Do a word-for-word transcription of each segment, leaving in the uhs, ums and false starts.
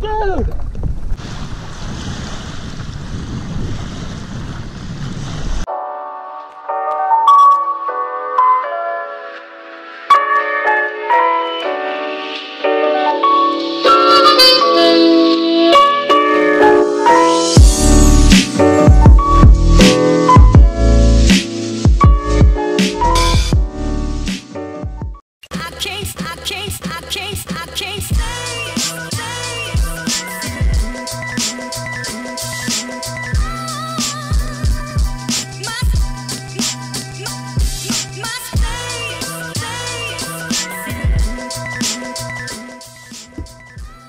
Dude!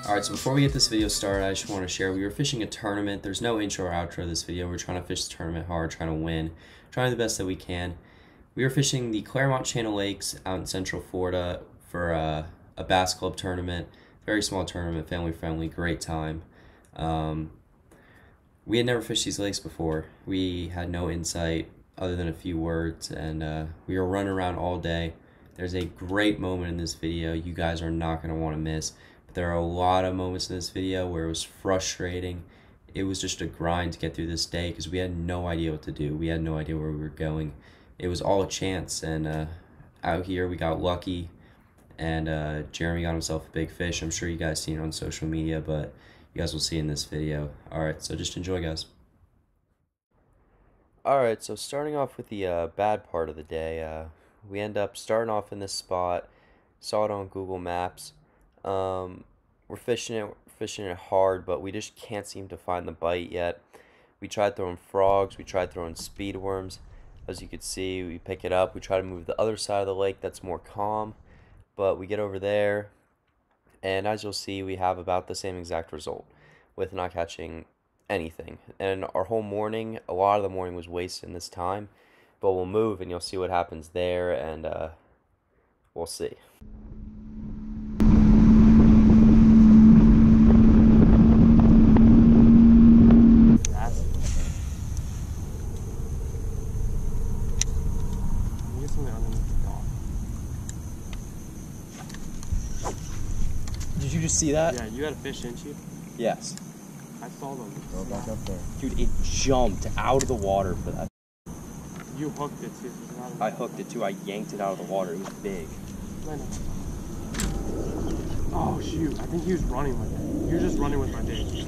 Alright, so before we get this video started, I just want to share, we were fishing a tournament. There's no intro or outro to this video. We're trying to fish the tournament hard, trying to win, trying the best that we can. We were fishing the Clermont Chain of Lakes out in Central Florida for uh, a bass club tournament. Very small tournament, family friendly, great time. Um, we had never fished these lakes before. We had no insight other than a few words, and uh, we were running around all day. There's a great moment in this video you guys are not going to want to miss. There are a lot of moments in this video where it was frustrating. It was just a grind to get through this day because we had no idea what to do. We had no idea where we were going. It was all a chance, and uh, out here we got lucky, and uh, Jeremy got himself a big fish. I'm sure you guys seen it on social media, but you guys will see in this video. Alright, so just enjoy, guys. Alright, so starting off with the uh, bad part of the day, uh, we end up starting off in this spot. Saw it on Google Maps. Um, we're fishing it, fishing it hard, but we just can't seem to find the bite yet. We tried throwing frogs, we tried throwing speed worms. As you can see, we pick it up, we try to move the other side of the lake that's more calm, but we get over there, and as you'll see, we have about the same exact result, with not catching anything. And our whole morning, a lot of the morning was wasted in this time, but we'll move and you'll see what happens there, and uh, we'll see. Did you just see that? Yeah, you had a fish, didn't you? Yes. I saw them. Go back up there. Dude, it jumped out of the water for that. You hooked it too. I hooked it too. I yanked it out of the water. It was big. I know. Oh shoot, I think he was running with it. You're just running with my bait.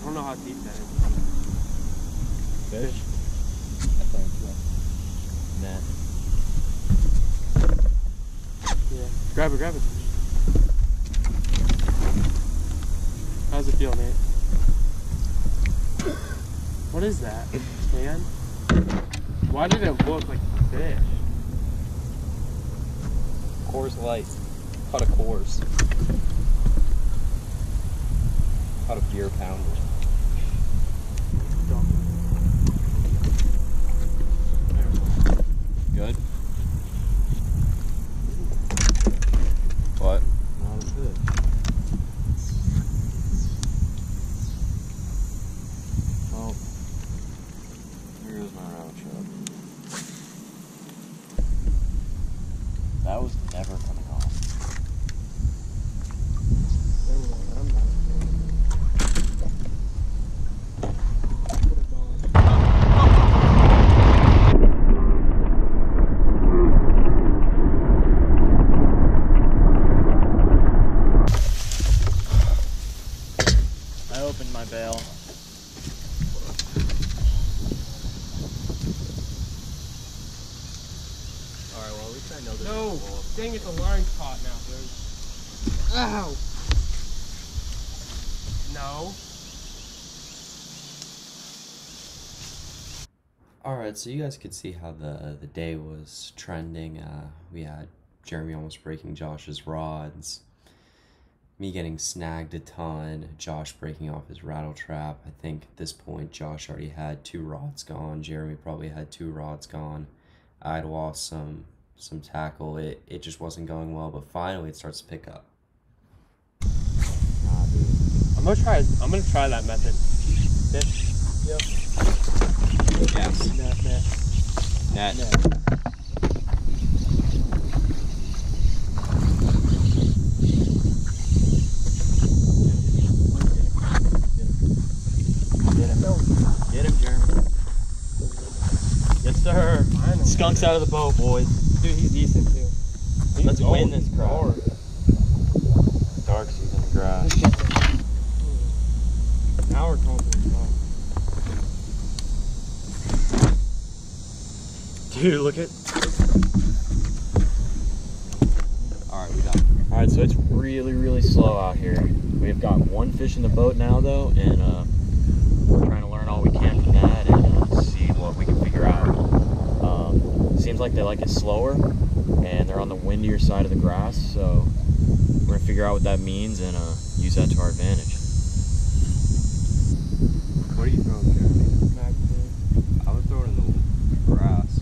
I don't know how deep that is. Fish? I think so. Nah. Yeah. Grab it, grab it. How's it feel, Nate? What is that, man? Why did it look like fish? Coors Light. Caught a Coors. Caught a beer pounder. Good? What? Not as good. Well, here goes my round shot. That was never coming off. No! Dang it, the line's caught now, dude. Ow! No. Alright, so you guys could see how the, the day was trending. Uh, we had Jeremy almost breaking Josh's rods, me getting snagged a ton, Josh breaking off his rattle trap. I think at this point Josh already had two rods gone, Jeremy probably had two rods gone. I'd lost some... some tackle, it, it just wasn't going well, but finally it starts to pick up. Nah, dude. I'm gonna try I'm gonna try that method. Fish. Yep. Yes. Net, net. Net. Net. skunks out of the boat, boys. Dude, he's decent too. He's Let's old. win this crowd. Darksy's in the grass. Now we're confident. Dude, look at. Alright, we got it. Alright, so it's really, really slow out here. We've got one fish in the boat now, though, and uh, we're trying to learn all we can from that and uh, see what we can figure out. Um, seems like they like it slower, and they're on the windier side of the grass, so we're going to figure out what that means and uh, use that to our advantage. What are you throwing, Jeremy? Back there. I was throwing in the grass.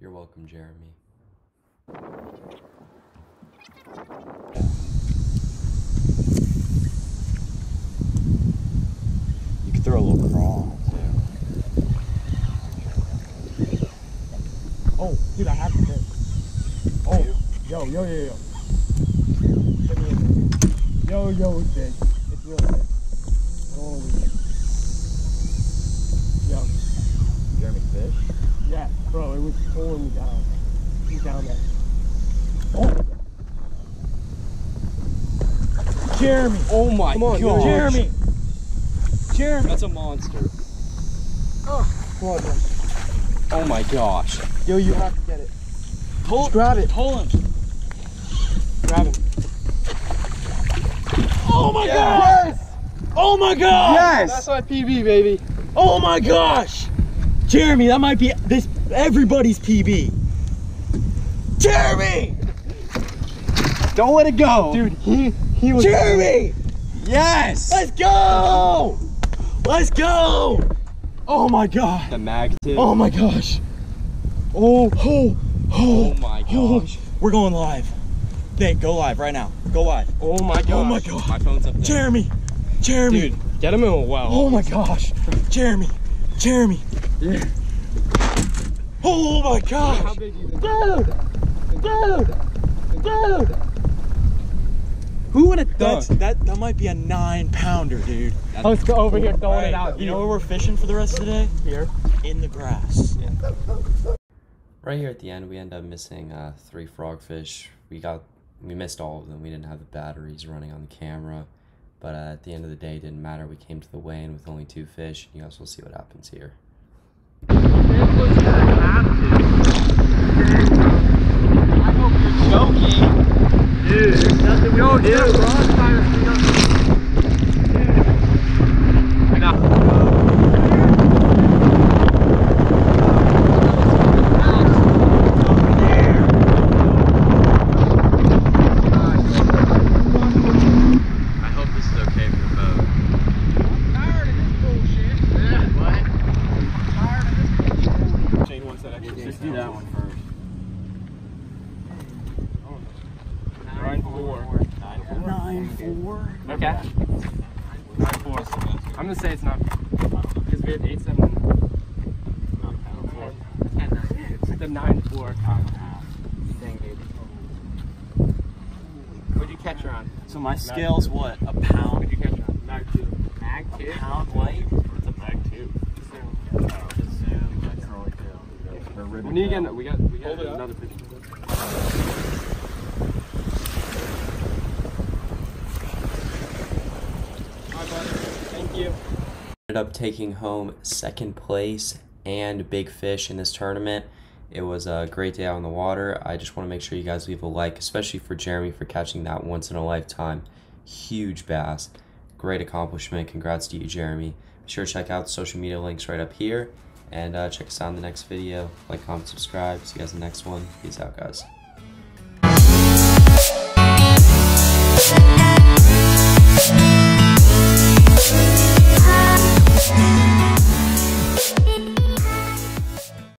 You're welcome, Jeremy. You can throw a little crawl too. Oh, dude, I have to hit. Oh, yo, yo, yo, yo. Yo, yo, it's big. It's really big. Holy. Yo. Jeremy fish? Yeah, bro, it was pulling me down. He's down there. Oh. Jeremy! Oh my god! Jeremy! Jeremy! That's a monster. Oh, come on, man. Oh my gosh. Yo, you have to get it. Pull, Just grab it. Pull him. Grab him. Oh my yes. gosh! Oh my gosh! Yes! That's my P B, baby. Oh my gosh! Jeremy, that might be this everybody's P B. Jeremy! Don't let it go. Dude, he... He was Jeremy! Yes! Let's go! Let's go! Oh my god! The mag tip. Oh my gosh! Oh, oh, oh! Oh my gosh! Oh. We're going live. Nate, go live right now. Go live. Oh my gosh! Oh my god! My phone's up there. Jeremy! Jeremy! Dude, get him in a well. Oh my gosh! Jeremy! Jeremy! Yeah. Oh my gosh! How big you think? Dude! Dude! Dude! Who would have thought that? That might be a nine pounder, dude. That's Let's go over cool. here throwing right. it out. You know where we're fishing for the rest of the day? Here, in the grass. Yeah. Right here at the end, we end up missing uh, three frogfish. We got, we missed all of them. We didn't have the batteries running on the camera, but uh, at the end of the day, it didn't matter. We came to the weigh-in with only two fish. You guys will see what happens here. I hope you're joking. Dude, there's nothing we Yo, can dude. do. We're on fire. Dude. I got it. I hope this is okay for the boat. I'm tired of this bullshit. Yeah, what? I'm tired of this bullshit. Shane wants that extra. Just do that one first. nine four. Okay. nine four. I'm gonna say it's not because we had eight seven. It's the nine four. Dang, baby. What'd you catch her on? So my scale's what? A pound? What'd you catch her on? Mag two. Mag two. A pound light? It's a mag two. We need again. We got. We got another picture. Ended up taking home second place and big fish in this tournament. It was a great day out on the water. I just want to make sure you guys leave a like, especially for Jeremy for catching that once in a lifetime huge bass. Great accomplishment. Congrats to you, Jeremy. Be sure to check out the social media links right up here and uh, check us out in the next video. Like, comment, subscribe. See you guys in the next one. Peace out, guys.